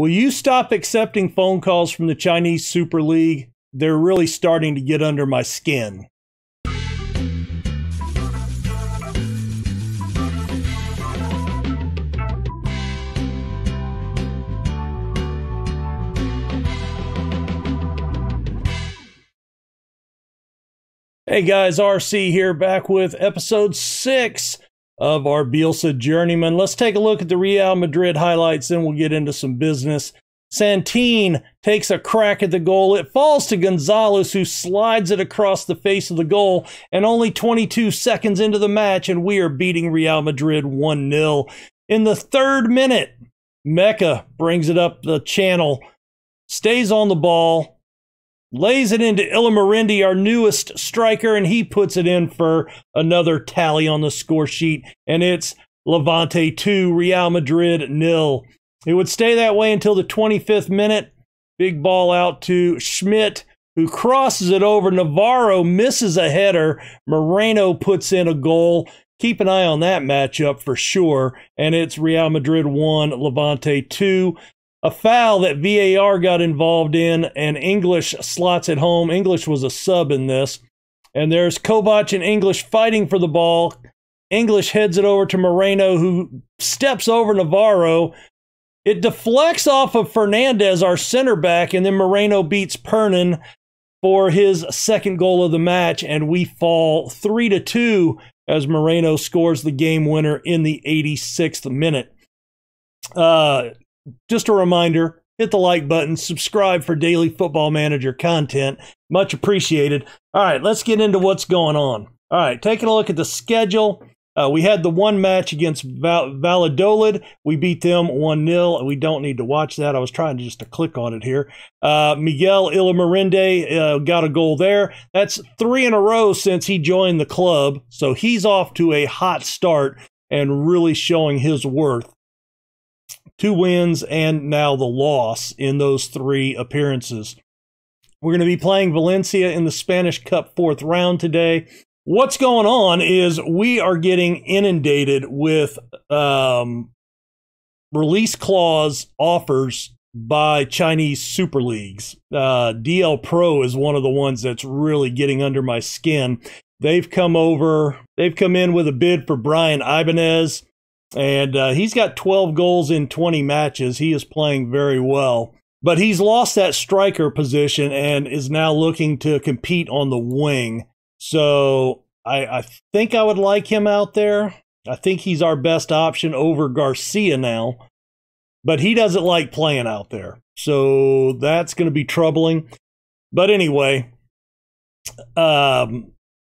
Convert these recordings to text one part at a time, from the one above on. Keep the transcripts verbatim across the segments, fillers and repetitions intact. Will you stop accepting phone calls from the Chinese Super League? They're really starting to get under my skin. Hey guys, R C here, back with episode six of our Bielsa Journeyman. Let's take a look at the Real Madrid highlights, then we'll get into some business. Santin takes a crack at the goal. It falls to Gonzalez, who slides it across the face of the goal. And only twenty-two seconds into the match, and we are beating Real Madrid one nil. In the third minute, Mecca brings it up the channel, stays on the ball, lays it into Ilo Merende, our newest striker, and he puts it in for another tally on the score sheet, and it's Levante two, Real Madrid nil. It would stay that way until the twenty-fifth minute. Big ball out to Schmidt, who crosses it over. Navarro misses a header. Moreno puts in a goal. Keep an eye on that matchup for sure, and it's Real Madrid one, Levante two. A foul that V A R got involved in, and English slots it home. English was a sub in this. And there's Kovac and English fighting for the ball. English heads it over to Moreno, who steps over Navarro. It deflects off of Fernandez, our center back, and then Moreno beats Pernan for his second goal of the match, and we fall three to two as Moreno scores the game winner in the eighty-sixth minute. Uh... Just a reminder, hit the like button, subscribe for daily Football Manager content. Much appreciated. All right, let's get into what's going on. All right, taking a look at the schedule. Uh, we had the one match against Val Valladolid. We beat them one nil. We don't need to watch that. I was trying to just to click on it here. Uh, Miguel Ilo Merende uh, got a goal there. That's three in a row since he joined the club. So he's off to a hot start and really showing his worth. Two wins and now the loss in those three appearances. We're going to be playing Valencia in the Spanish Cup fourth round today. What's going on is we are getting inundated with um, release clause offers by Chinese Super Leagues. Uh, D L Pro is one of the ones that's really getting under my skin. They've come over. They've come in with a bid for Brian Ibanez. And uh, he's got twelve goals in twenty matches. He is playing very well. But he's lost that striker position and is now looking to compete on the wing. So I, I think I would like him out there. I think he's our best option over Garcia now. But he doesn't like playing out there. So that's going to be troubling. But anyway, um...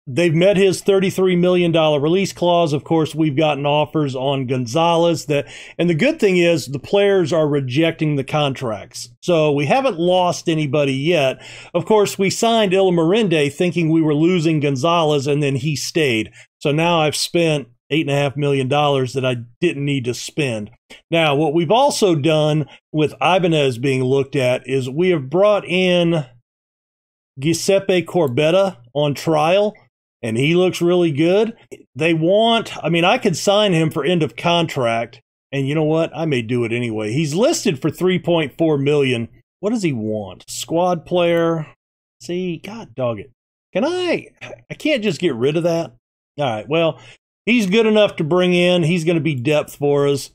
they've met his thirty-three million dollar release clause. Of course, we've gotten offers on Gonzalez. That, and the good thing is the players are rejecting the contracts. So we haven't lost anybody yet. Of course, we signed Ilo Merende thinking we were losing Gonzalez, and then he stayed. So now I've spent eight point five million dollars that I didn't need to spend. Now, what we've also done with Ibanez being looked at is we have brought in Giuseppe Corbetta on trial. And he looks really good. They want, I mean, I could sign him for end of contract. And you know what? I may do it anyway. He's listed for three point four million dollars. What does he want? Squad player. See, God dog it. Can I, I can't just get rid of that. All right, well, he's good enough to bring in. He's going to be depth for us.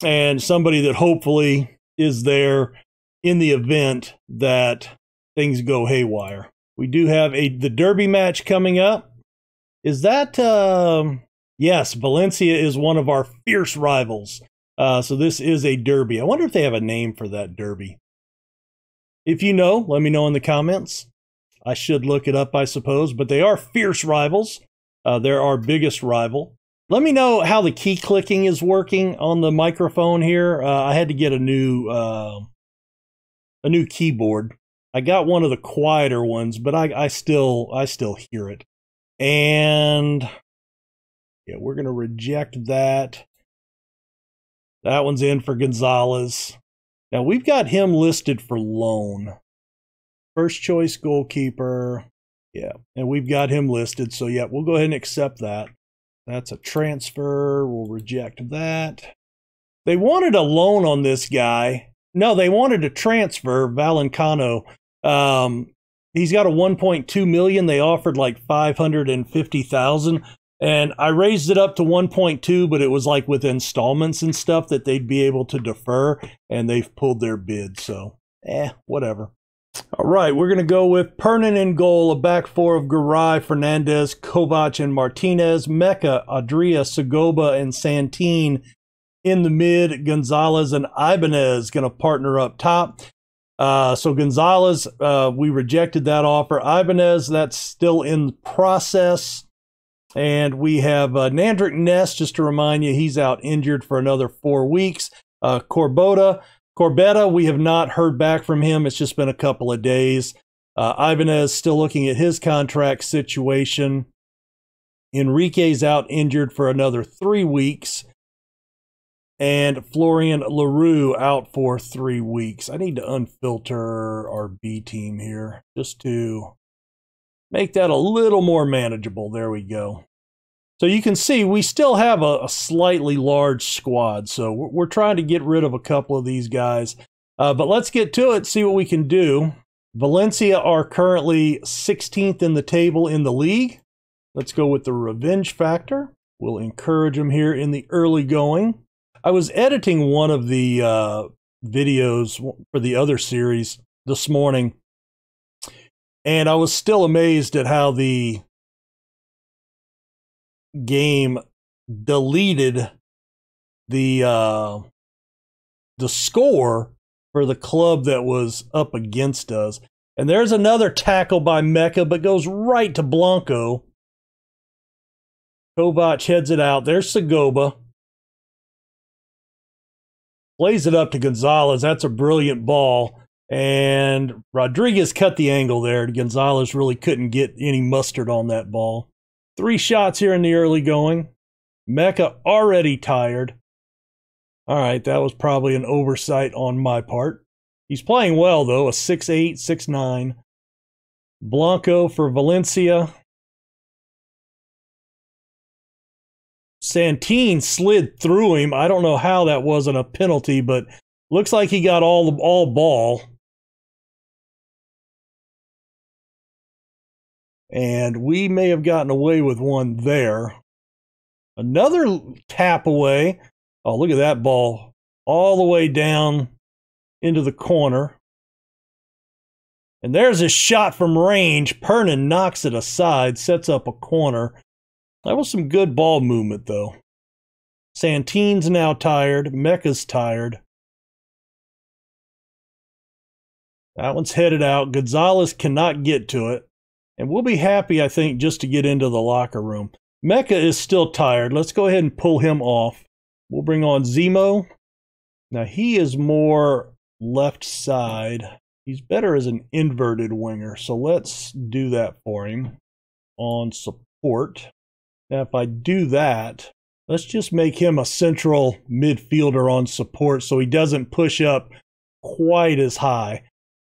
And somebody that hopefully is there in the event that things go haywire. We do have a the derby match coming up. Is that, um, yes, Valencia is one of our fierce rivals. Uh, so this is a derby. I wonder if they have a name for that derby. If you know, let me know in the comments. I should look it up, I suppose. But they are fierce rivals. Uh, they're our biggest rival. Let me know how the key clicking is working on the microphone here. Uh, I had to get a new uh, a new keyboard. I got one of the quieter ones, but I, I still I still hear it. And yeah, we're gonna reject that. That one's in for Gonzalez. Now we've got him listed for loan. First choice goalkeeper. Yeah, and we've got him listed. So yeah, we'll go ahead and accept that. That's a transfer. We'll reject that. They wanted a loan on this guy. No, they wanted to transfer Valencano. Um, he's got a one point two million. They offered like five hundred fifty thousand, and I raised it up to one point two, but it was like with installments and stuff that they'd be able to defer, and they've pulled their bid. So, eh, whatever. All right, we're going to go with Pernan in goal, a back four of Garay, Fernandez, Kovac, and Martinez, Mecca, Adria, Segoba, and Santin in the mid, Gonzalez and Ibanez going to partner up top. Uh, so Gonzalez, uh, we rejected that offer. Ibanez, that's still in the process. And we have uh, Nandrick Ness, just to remind you, he's out injured for another four weeks. Uh, Corbetta. Corbetta, we have not heard back from him. It's just been a couple of days. Uh, Ibanez still looking at his contract situation. Enrique's out injured for another three weeks. And Florian LaRue out for three weeks. I need to unfilter our B team here just to make that a little more manageable. There we go. So you can see we still have a, a slightly large squad. So we're, we're trying to get rid of a couple of these guys. Uh, but let's get to it, see what we can do. Valencia are currently sixteenth in the table in the league. Let's go with the revenge factor. We'll encourage them here in the early going. I was editing one of the uh, videos for the other series this morning, and I was still amazed at how the game deleted the uh, the score for the club that was up against us. And there's another tackle by Mecca, but goes right to Blanco. Kovac heads it out. There's Segoba. Plays it up to Gonzalez. That's a brilliant ball. And Rodriguez cut the angle there. Gonzalez really couldn't get any mustard on that ball. Three shots here in the early going. Mecca already tired. All right, that was probably an oversight on my part. He's playing well, though, a six eight, six nine. Blanco for Valencia. Santin slid through him. I don't know how that wasn't a penalty, but looks like he got all the all ball. And we may have gotten away with one there. Another tap away. Oh, look at that ball. All the way down into the corner. And there's a shot from range. Pernan knocks it aside, sets up a corner. That was some good ball movement, though. Santin's now tired. Mecca's tired. That one's headed out. Gonzalez cannot get to it. And we'll be happy, I think, just to get into the locker room. Mecca is still tired. Let's go ahead and pull him off. We'll bring on Zemo. Now, he is more left side. He's better as an inverted winger. So let's do that for him on support. Now, if I do that, let's just make him a central midfielder on support so he doesn't push up quite as high.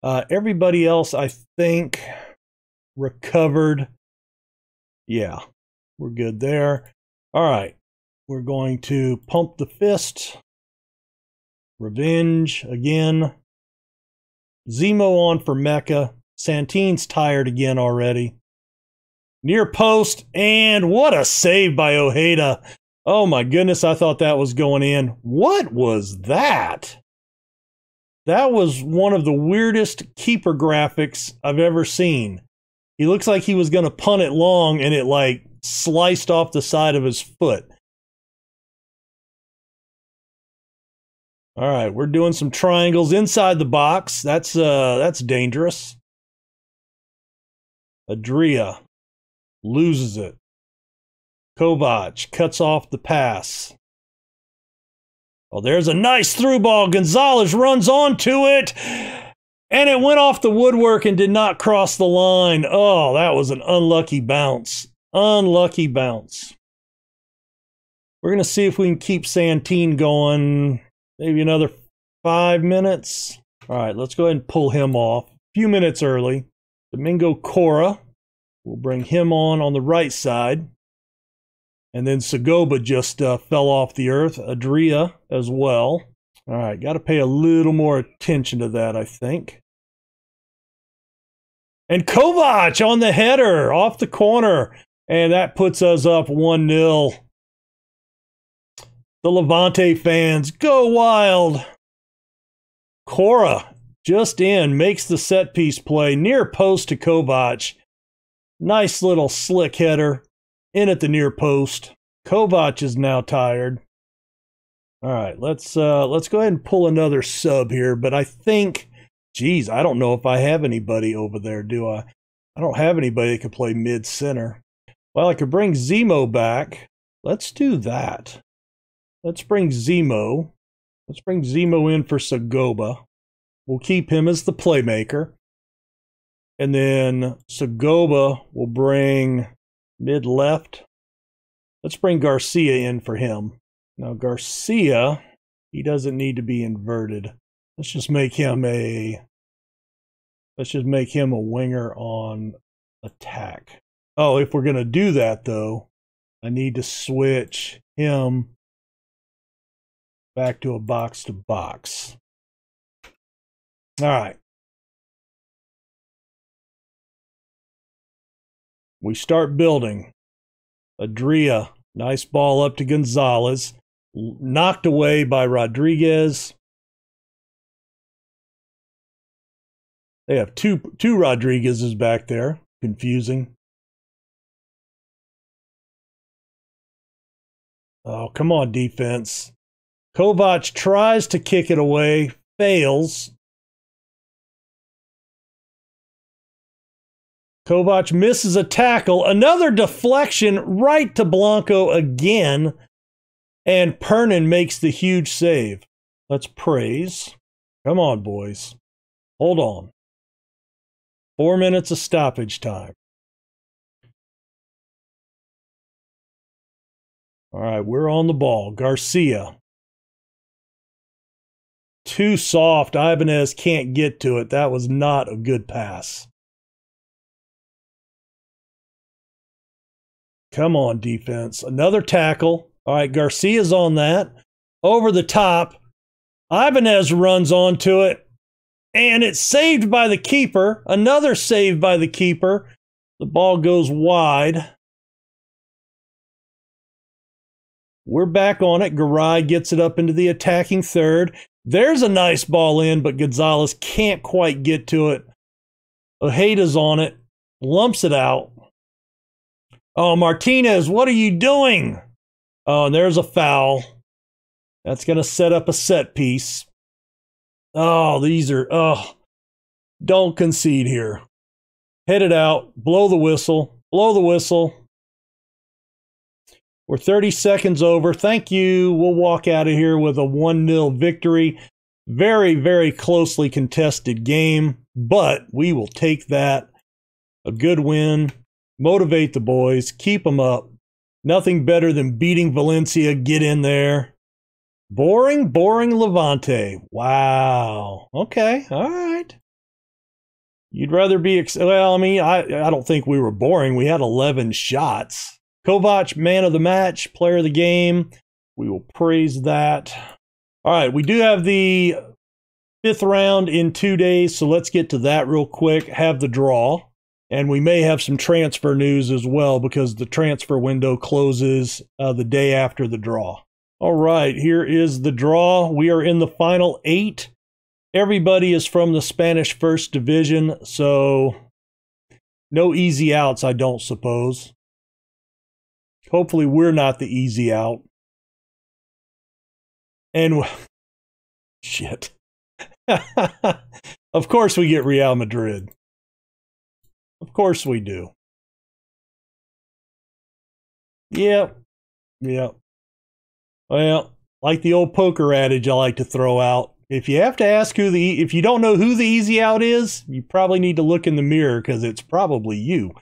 Uh, everybody else, I think, recovered. Yeah, we're good there. All right, we're going to pump the fist. Revenge again. Zemo on for Mecca. Santin's tired again already. Near post, and what a save by Ojeda. Oh my goodness, I thought that was going in. What was that? That was one of the weirdest keeper graphics I've ever seen. He looks like he was going to punt it long, and it like sliced off the side of his foot. All right, we're doing some triangles inside the box. That's, uh, that's dangerous. Adria loses it. Kovac cuts off the pass. Oh, there's a nice through ball. Gonzalez runs onto it, and it went off the woodwork and did not cross the line. Oh, that was an unlucky bounce. Unlucky bounce. We're going to see if we can keep Santin going maybe another five minutes. All right, let's go ahead and pull him off. A few minutes early. Domingo Cora. We'll bring him on on the right side. And then Segoba just uh, fell off the earth. Adria as well. All right, got to pay a little more attention to that, I think. And Kovac on the header off the corner. And that puts us up one nil. The Levante fans go wild. Cora just in, makes the set piece play near post to Kovac. Nice little slick header in at the near post. Kovac is now tired. All right, let's uh, let's go ahead and pull another sub here. But I think, geez, I don't know if I have anybody over there, do I? I don't have anybody that can play mid center. Well, I could bring Zemo back. Let's do that. Let's bring Zemo. Let's bring Zemo in for Segoba. We'll keep him as the playmaker. And then Segoba will bring mid-left. Let's bring Garcia in for him. Now Garcia, he doesn't need to be inverted. Let's just make him a let's just make him a winger on attack. Oh, if we're gonna do that though, I need to switch him back to a box to box. All right. We start building. Adria, nice ball up to Gonzalez. Knocked away by Rodriguez. They have two two Rodriguez's back there. Confusing. Oh, come on, defense. Kovac tries to kick it away, fails. Kovac misses a tackle, another deflection right to Blanco again, and Pernan makes the huge save. Let's praise. Come on, boys. Hold on. Four minutes of stoppage time. All right, we're on the ball. Garcia. Too soft. Ibanez can't get to it. That was not a good pass. Come on, defense. Another tackle. All right, Garcia's on that. Over the top. Ibanez runs onto it. And it's saved by the keeper. Another save by the keeper. The ball goes wide. We're back on it. Garay gets it up into the attacking third. There's a nice ball in, but Gonzalez can't quite get to it. Ojeda's on it. Lumps it out. Oh, Martinez, what are you doing? Oh, and there's a foul. That's going to set up a set piece. Oh, these are, oh, don't concede here. Head it out, blow the whistle, blow the whistle. We're thirty seconds over. Thank you. We'll walk out of here with a one nil victory. Very, very closely contested game, but we will take that. A good win. Motivate the boys. Keep them up. Nothing better than beating Valencia. Get in there. Boring, boring Levante. Wow. Okay. All right. You'd rather be... Ex well, I mean, I, I don't think we were boring. We had eleven shots. Kovac, man of the match, player of the game. We will praise that. All right. We do have the fifth round in two days, so let's get to that real quick. Have the draw. And we may have some transfer news as well because the transfer window closes uh, the day after the draw. All right, here is the draw. We are in the final eight. Everybody is from the Spanish First Division, so no easy outs, I don't suppose. Hopefully we're not the easy out. And, shit. Of course we get Real Madrid. Of course we do. Yep. Yep. Well, like the old poker adage I like to throw out, if you have to ask who the, if you don't know who the easy out is, you probably need to look in the mirror because it's probably you.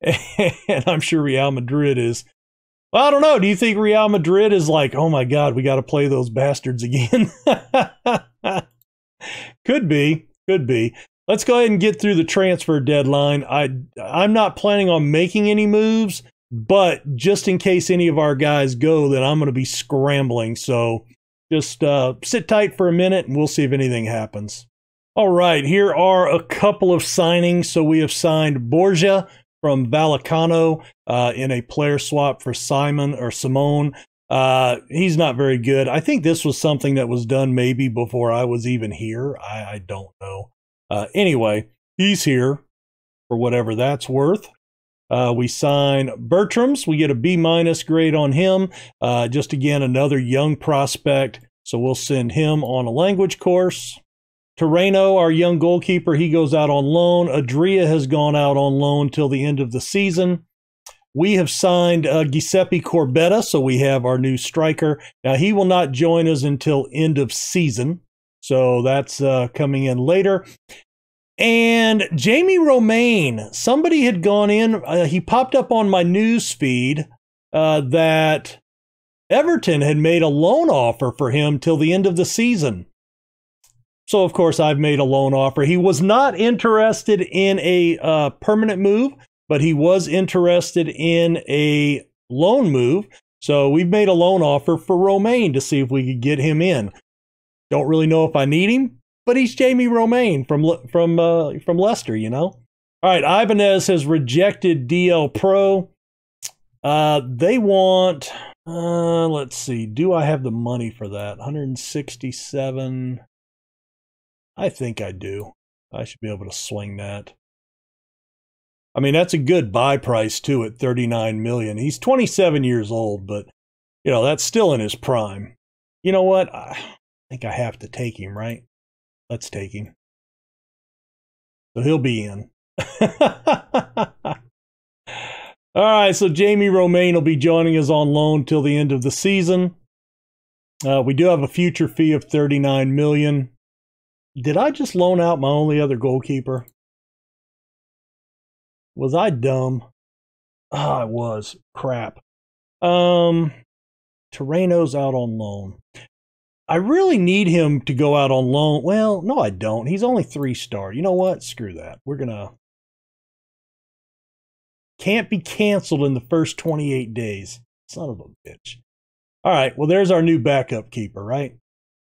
And I'm sure Real Madrid is. Well, I don't know. Do you think Real Madrid is like, oh my God, we got to play those bastards again? Could be. Could be. Let's go ahead and get through the transfer deadline. I, I'm not planning on making any moves, but just in case any of our guys go, then I'm going to be scrambling. So Just uh, sit tight for a minute, and we'll see if anything happens. All right, here are a couple of signings. So we have signed Borgia from Vallecano uh, in a player swap for Simon or Simone. Uh, he's not very good. I think this was something that was done maybe before I was even here. I, I don't know. Uh, anyway, he's here for whatever that's worth. Uh, we sign Bertrams. We get a B minus grade on him. Uh, just again, another young prospect. So we'll send him on a language course. Terreno, our young goalkeeper, he goes out on loan. Adria has gone out on loan till the end of the season. We have signed uh, Giuseppe Corbetta, so we have our new striker. Now, he will not join us until end of season, so that's uh, coming in later. And Jamie Romaine, somebody had gone in. Uh, he popped up on my news feed uh, that Everton had made a loan offer for him till the end of the season. So, of course, I've made a loan offer. He was not interested in a uh, permanent move, but he was interested in a loan move. So we've made a loan offer for Romaine to see if we could get him in. Don't really know if I need him. But he's Jamie Romaine from from uh, from Leicester, you know. All right, Ibanez has rejected D L Pro. Uh, they want, uh, let's see, do I have the money for that? one hundred sixty-seven. I think I do. I should be able to swing that. I mean, that's a good buy price too at thirty-nine million. He's twenty-seven years old, but you know that's still in his prime. You know what? I think I have to take him, right? Let's take him. So he'll be in. All right, so Jamie Romaine will be joining us on loan till the end of the season. Uh, we do have a future fee of thirty-nine million dollars. Did I just loan out my only other goalkeeper? Was I dumb? Oh, I was. Crap. Um, Terreno's out on loan. I really need him to go out on loan. Well, no, I don't. He's only three-star. You know what? Screw that. We're going to... Can't be canceled in the first twenty-eight days. Son of a bitch. All right, well, there's our new backup keeper, right?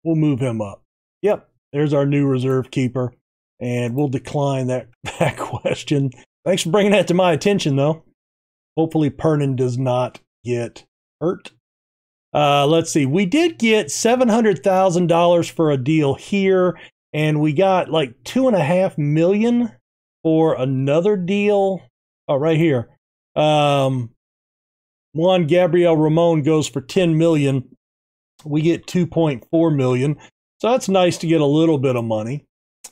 We'll move him up. Yep, there's our new reserve keeper, and we'll decline that, that question. Thanks for bringing that to my attention, though. Hopefully, Pernan does not get hurt. Uh, let's see, we did get seven hundred thousand dollars for a deal here, and we got like two point five million dollars for another deal. Oh, right here. Um, Juan Gabriel Ramon goes for ten million dollars. We get two point four million dollars. So that's nice to get a little bit of money.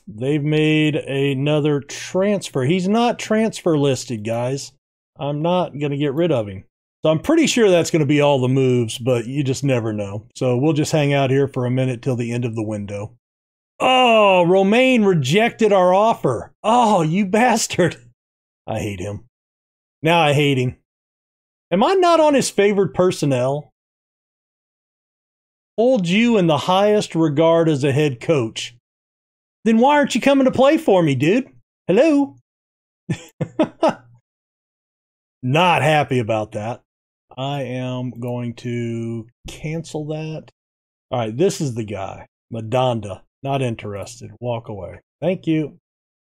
They've made another transfer. He's not transfer listed, guys. I'm not going to get rid of him. So I'm pretty sure that's going to be all the moves, but you just never know. So we'll just hang out here for a minute till the end of the window. Oh, Romaine rejected our offer. Oh, you bastard. I hate him. Now I hate him. Am I not on his favored personnel? Hold you in the highest regard as a head coach. Then why aren't you coming to play for me, dude? Hello? Not happy about that. I am going to cancel that. All right, this is the guy. Madonda, not interested. Walk away. Thank you.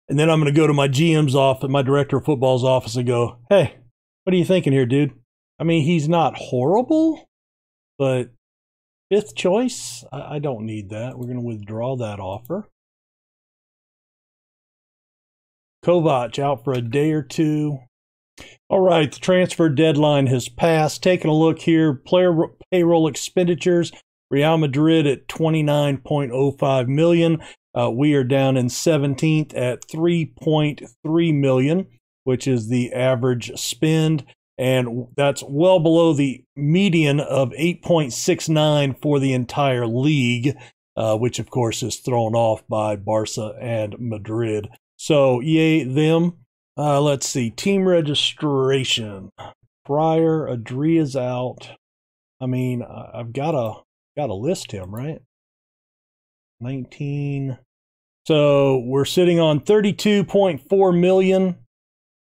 And then I'm going to go to my G M's office, my director of football's office, and go, hey, what are you thinking here, dude? I mean, he's not horrible, but fifth choice? I, I don't need that. We're going to withdraw that offer. Kovac out for a day or two. All right, the transfer deadline has passed. Taking a look here, player payroll expenditures, Real Madrid at twenty-nine point oh five million dollars. Uh, we are down in seventeenth at three point three million dollars, which is the average spend, and that's well below the median of eight point six nine for the entire league, uh, which, of course, is thrown off by Barca and Madrid. So, yay, them. Uh, let's see, team registration. Prior, Adria's out. I mean, I've got to got to list him, right? nineteen. So we're sitting on thirty-two point four million.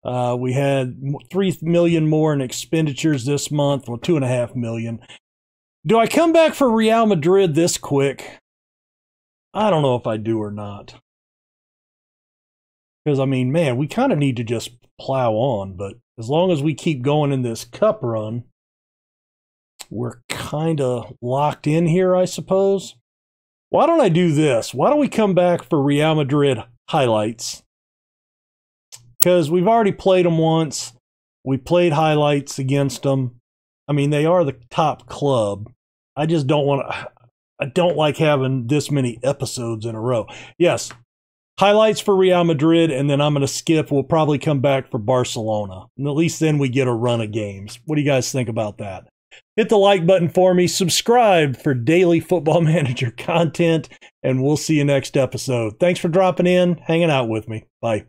Uh, we had three million more in expenditures this month, well, two and a half million. Do I come back for Real Madrid this quick? I don't know if I do or not. Because, I mean, man, we kind of need to just plow on, but as long as we keep going in this cup run, we're kind of locked in here, I suppose. Why don't I do this? Why don't we come back for Real Madrid highlights? Because we've already played them once. We played highlights against them. I mean, they are the top club. I just don't want to... I don't like having this many episodes in a row. Yes, highlights for Real Madrid, and then I'm going to skip. We'll probably come back for Barcelona. And at least then we get a run of games. What do you guys think about that? Hit the like button for me. Subscribe for daily Football Manager content, and we'll see you next episode. Thanks for dropping in, hanging out with me. Bye.